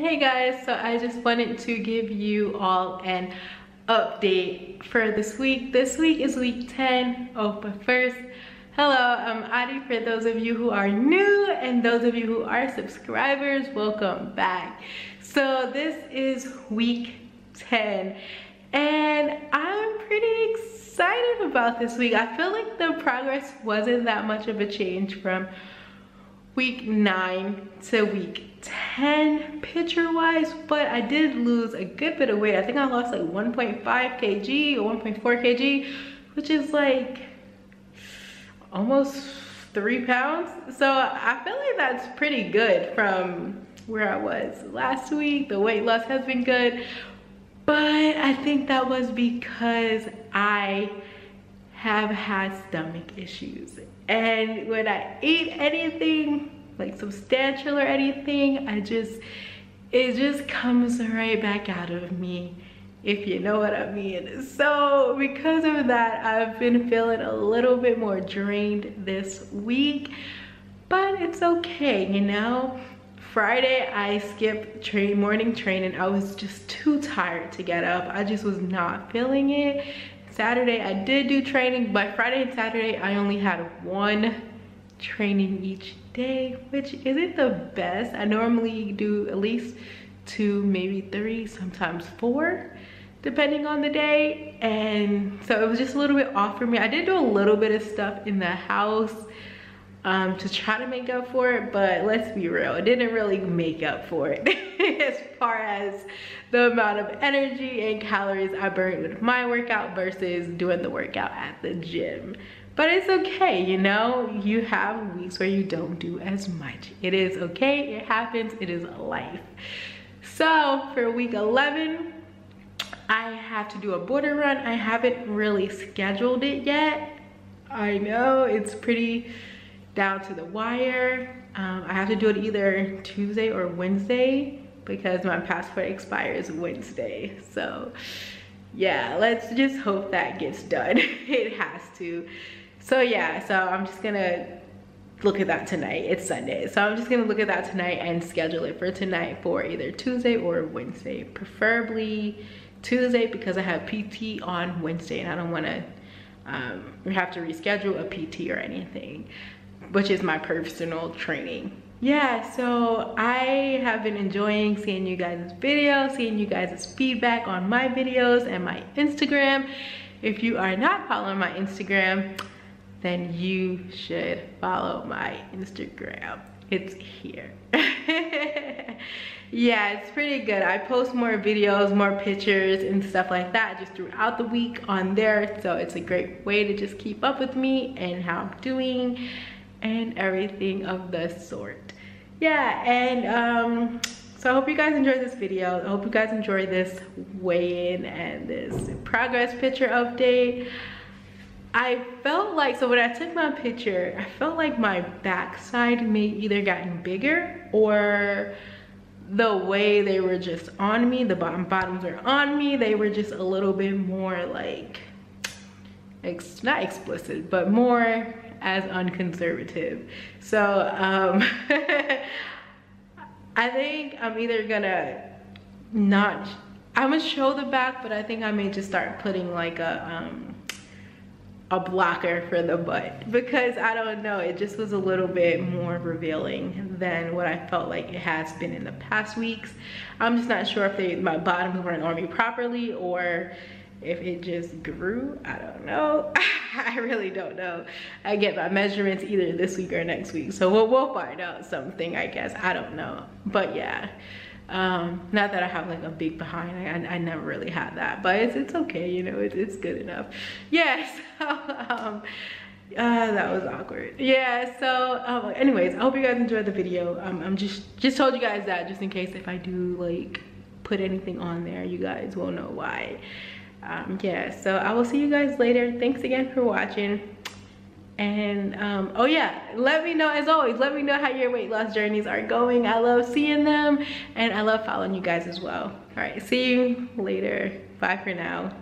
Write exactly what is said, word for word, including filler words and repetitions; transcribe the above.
Hey guys, so I just wanted to give you all an update for this week. This week is week ten. Oh, but first, hello, I'm Adi. For those of you who are new and those of you who are subscribers, welcome back. So this is week ten and I'm pretty excited about this week. I feel like the progress wasn't that much of a change from week nine to week ten picture wise, but I did lose a good bit of weight. I think I lost like one point five kilograms or one point four kilograms, which is like almost three pounds. So I feel like that's pretty good from where I was last week. The weight loss has been good, but I think that was because I have had stomach issues, and when I eat anything like substantial or anything, I just it just comes right back out of me, if you know what I mean. So because of that, I've been feeling a little bit more drained this week, but it's okay, you know. Friday I skipped train morning training. I was just too tired to get up. I just was not feeling it. Saturday I did do training, but Friday and Saturday I only had one training each day, which isn't the best. I normally do at least two, maybe three, sometimes four, depending on the day. And so it was just a little bit off for me. I did do a little bit of stuff in the house um, to try to make up for it, but let's be real, it didn't really make up for it. As far as the amount of energy and calories I burned with my workout versus doing the workout at the gym. But it's okay, you know, you have weeks where you don't do as much. It is okay, it happens, it is life. So for week eleven, I have to do a border run. I haven't really scheduled it yet. I know it's pretty down to the wire. Um, I have to do it either Tuesday or Wednesday, because my passport expires Wednesday. So yeah, let's just hope that gets done. It has to. So yeah, so I'm just gonna look at that tonight. It's Sunday. So I'm just gonna look at that tonight and schedule it for tonight for either Tuesday or Wednesday. Preferably Tuesday, because I have P T on Wednesday and I don't wanna um, have to reschedule a P T or anything, which is my personal training. Yeah, so I have been enjoying seeing you guys' videos, seeing you guys' feedback on my videos and my Instagram. If you are not following my Instagram, then you should follow my Instagram. It's here. Yeah, it's pretty good. I post more videos, more pictures and stuff like that just throughout the week on there. So it's a great way to just keep up with me and how I'm doing and everything of the sort. Yeah, and um so I hope you guys enjoyed this video. I hope you guys enjoyed this weigh-in and this progress picture update. I felt like, so when I took my picture, I felt like my backside may either gotten bigger, or the way they were just on me, the bottom bottoms were on me, they were just a little bit more like, ex not explicit, but more as unconservative. So um I think I'm either gonna not I'm gonna show the back, but I think I may just start putting like a um a blocker for the butt, because I don't know, it just was a little bit more revealing than what I felt like it has been in the past weeks. I'm just not sure if they my bottoms weren't on me properly, or if it just grew. I don't know. I really don't know. I get my measurements either this week or next week, so we'll, we'll find out something, I guess. I don't know. But yeah, um not that I have like a big behind. I, I never really had that, but it's, it's okay, you know, it, it's good enough. Yeah, so um uh that was awkward. Yeah, so um anyways, I hope you guys enjoyed the video. um I'm just just told you guys that just in case if I do like put anything on there, you guys will know why. Um, yeah, so I will see you guys later. Thanks again for watching, and um, oh yeah, let me know, as always, let me know how your weight loss journeys are going. I love seeing them, and I love following you guys as well. All right, see you later. Bye for now.